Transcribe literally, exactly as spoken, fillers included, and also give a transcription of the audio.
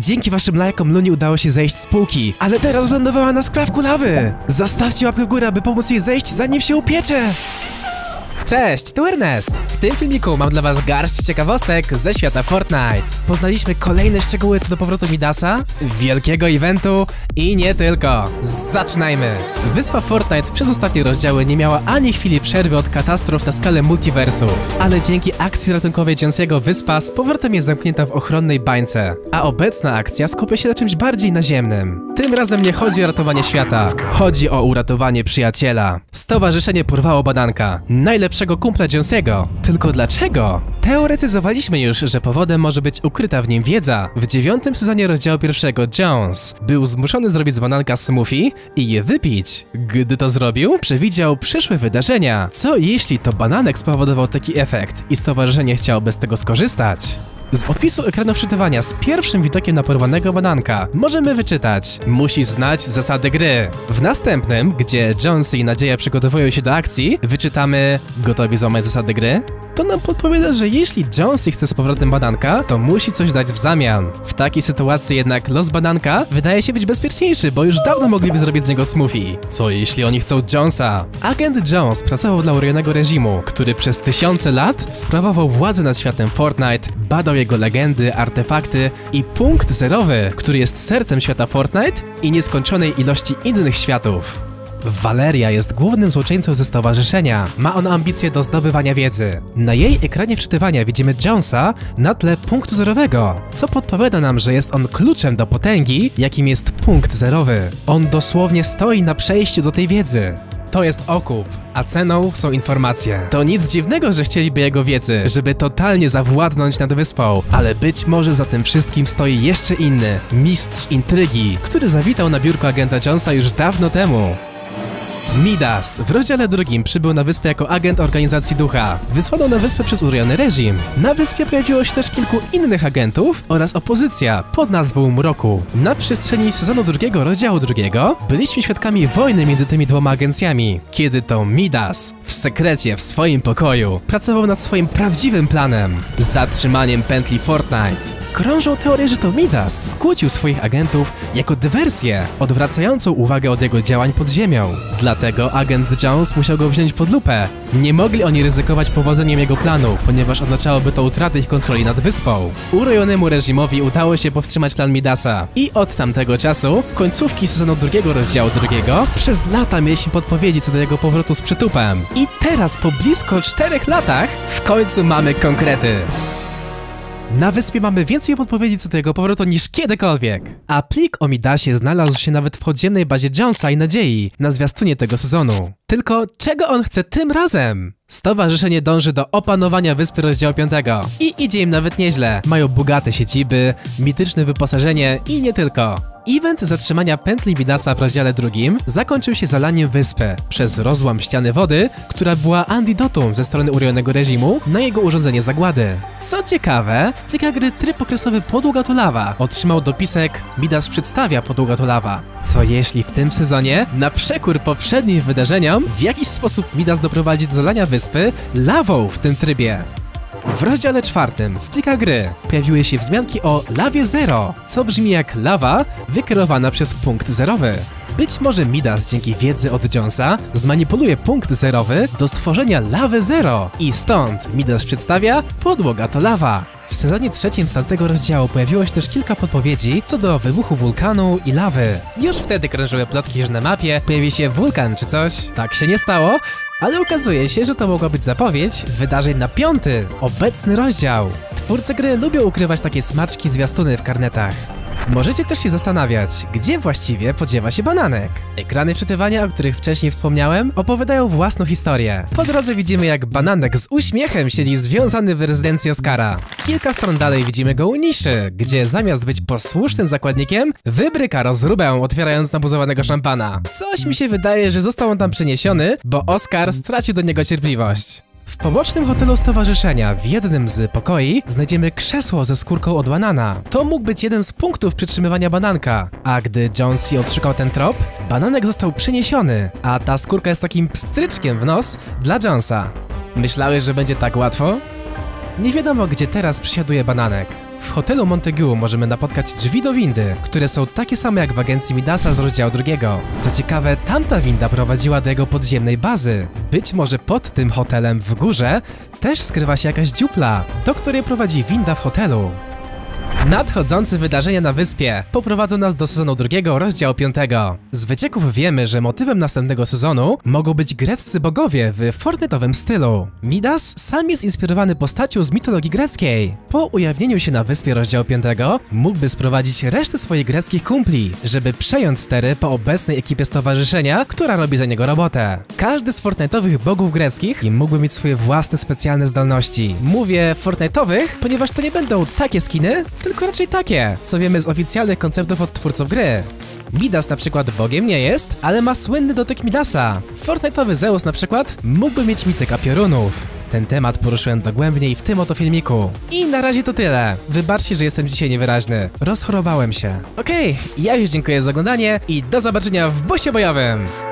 Dzięki waszym lajkom Luni udało się zejść z półki, ale teraz wylądowała na skrawku lawy. Zostawcie łapkę w górę, aby pomóc jej zejść, zanim się upiecze. Cześć, tu Ernest! W tym filmiku mam dla was garść ciekawostek ze świata Fortnite. Poznaliśmy kolejne szczegóły co do powrotu Midasa, wielkiego eventu i nie tylko. Zaczynajmy! Wyspa Fortnite przez ostatnie rozdziały nie miała ani chwili przerwy od katastrof na skalę multiversu, ale dzięki akcji ratunkowej Jonesy'ego wyspa z powrotem jest zamknięta w ochronnej bańce, a obecna akcja skupia się na czymś bardziej naziemnym. Tym razem nie chodzi o ratowanie świata, chodzi o uratowanie przyjaciela. Stowarzyszenie porwało badanka, najlepszy kumpla Jonesy'ego. Tylko dlaczego? Teoretyzowaliśmy już, że powodem może być ukryta w nim wiedza. W dziewiątym sezonie rozdziału pierwszego Jones był zmuszony zrobić z bananka smoothie i je wypić. Gdy to zrobił, przewidział przyszłe wydarzenia. Co jeśli to bananek spowodował taki efekt i stowarzyszenie chciałoby z tego skorzystać? Z opisu ekranu wczytywania z pierwszym widokiem na porwanego bananka możemy wyczytać: musi znać zasady gry. W następnym, gdzie Jonesy i Nadzieja przygotowują się do akcji, wyczytamy: gotowi złamać zasady gry? To nam podpowiada, że jeśli Jonesy chce z powrotem bananka, to musi coś dać w zamian. W takiej sytuacji jednak los bananka wydaje się być bezpieczniejszy, bo już dawno mogliby zrobić z niego smoothie. Co jeśli oni chcą Jonesa? Agent Jones pracował dla urojonego reżimu, który przez tysiące lat sprawował władzę nad światem Fortnite, badał jego legendy, artefakty i punkt zerowy, który jest sercem świata Fortnite i nieskończonej ilości innych światów. Valeria jest głównym złoczyńcą ze stowarzyszenia. Ma on ambicje do zdobywania wiedzy. Na jej ekranie wczytywania widzimy Jonesa na tle punktu zerowego, co podpowiada nam, że jest on kluczem do potęgi, jakim jest punkt zerowy. On dosłownie stoi na przejściu do tej wiedzy. To jest okup, a ceną są informacje. To nic dziwnego, że chcieliby jego wiedzy, żeby totalnie zawładnąć nad wyspą, ale być może za tym wszystkim stoi jeszcze inny, mistrz intrygi, który zawitał na biurko agenta Jonesa już dawno temu. Midas w rozdziale drugim przybył na wyspę jako agent organizacji ducha. Wysłano na wyspę przez urojony reżim. Na wyspie pojawiło się też kilku innych agentów oraz opozycja pod nazwą Mroku. Na przestrzeni sezonu drugiego rozdziału drugiego byliśmy świadkami wojny między tymi dwoma agencjami, kiedy to Midas w sekrecie w swoim pokoju pracował nad swoim prawdziwym planem – zatrzymaniem pętli Fortnite. Krążą teorie, że to Midas skłócił swoich agentów jako dywersję, odwracającą uwagę od jego działań pod ziemią. Dlatego agent Jones musiał go wziąć pod lupę. Nie mogli oni ryzykować powodzeniem jego planu, ponieważ oznaczałoby to utratę ich kontroli nad wyspą. Urojonemu reżimowi udało się powstrzymać plan Midasa. I od tamtego czasu, końcówki sezonu drugiego rozdziału drugiego, przez lata mieliśmy podpowiedzi co do jego powrotu z przytupem. I teraz, po blisko czterech latach, w końcu mamy konkrety. Na wyspie mamy więcej podpowiedzi co do jego powrotu niż kiedykolwiek. A plik o Midasie znalazł się nawet w podziemnej bazie Jonesa i Nadziei na zwiastunie tego sezonu. Tylko czego on chce tym razem? Stowarzyszenie dąży do opanowania wyspy rozdziału piątego. I idzie im nawet nieźle. Mają bogate siedziby, mityczne wyposażenie i nie tylko. Event zatrzymania pętli Midasa w rozdziale drugim zakończył się zalaniem wyspy przez rozłam ściany wody, która była antidotum ze strony urojonego reżimu na jego urządzenie zagłady. Co ciekawe, w plikach gry tryb okresowy Podługa to lawa otrzymał dopisek Midas przedstawia Podługa to lawa. Co jeśli w tym sezonie, na przekór poprzednim wydarzeniom, w jakiś sposób Midas doprowadzi do zalania wyspy lawą w tym trybie? W rozdziale czwartym, w plikach gry, pojawiły się wzmianki o lawie zero, co brzmi jak lawa wykierowana przez punkt zerowy. Być może Midas dzięki wiedzy od Jonesa zmanipuluje punkt zerowy do stworzenia lawy zero i stąd Midas przedstawia podłoga to lawa. W sezonie trzecim z tamtego rozdziału pojawiło się też kilka podpowiedzi co do wybuchu wulkanu i lawy. Już wtedy krążyły plotki, że na mapie pojawi się wulkan czy coś. Tak się nie stało. Ale okazuje się, że to mogła być zapowiedź wydarzeń na piąty, obecny rozdział. Twórcy gry lubią ukrywać takie smaczki zwiastuny w karnetach. Możecie też się zastanawiać, gdzie właściwie podziewa się bananek. Ekrany wczytywania, o których wcześniej wspomniałem, opowiadają własną historię. Po drodze widzimy, jak bananek z uśmiechem siedzi związany w rezydencji Oscara. Kilka stron dalej widzimy go u niszy, gdzie zamiast być posłusznym zakładnikiem, wybryka rozróbę, otwierając nabuzowanego szampana. Coś mi się wydaje, że został on tam przeniesiony, bo Oscar stracił do niego cierpliwość. W pobocznym hotelu stowarzyszenia, w jednym z pokoi, znajdziemy krzesło ze skórką od banana. To mógł być jeden z punktów przytrzymywania bananka. A gdy Jonesy odszukał ten trop, bananek został przeniesiony, a ta skórka jest takim pstryczkiem w nos dla Jonesa. Myślałeś, że będzie tak łatwo? Nie wiadomo, gdzie teraz przysiaduje bananek. W hotelu Montegu możemy napotkać drzwi do windy, które są takie same jak w agencji Midasa z rozdziału drugiego. Co ciekawe, tamta winda prowadziła do jego podziemnej bazy. Być może pod tym hotelem w górze też skrywa się jakaś dziupla, do której prowadzi winda w hotelu. Nadchodzące wydarzenia na wyspie poprowadzą nas do sezonu drugiego, rozdziału piątego. Z wycieków wiemy, że motywem następnego sezonu mogą być greccy bogowie w fortnite'owym stylu. Midas sam jest inspirowany postacią z mitologii greckiej. Po ujawnieniu się na wyspie rozdziału piątego mógłby sprowadzić resztę swoich greckich kumpli, żeby przejąć stery po obecnej ekipie stowarzyszenia, która robi za niego robotę. Każdy z fortnite'owych bogów greckich mógłby mieć swoje własne specjalne zdolności. Mówię fortnite'owych, ponieważ to nie będą takie skiny, tylko raczej takie, co wiemy z oficjalnych konceptów od twórców gry. Midas na przykład bogiem nie jest, ale ma słynny dotyk Midasa. Fortnite'owy Zeus na przykład mógłby mieć mityka piorunów. Ten temat poruszyłem dogłębniej w tym oto filmiku. I na razie to tyle. Wybaczcie, że jestem dzisiaj niewyraźny. Rozchorowałem się. Okej, ja już dziękuję za oglądanie i do zobaczenia w bosie bojowym!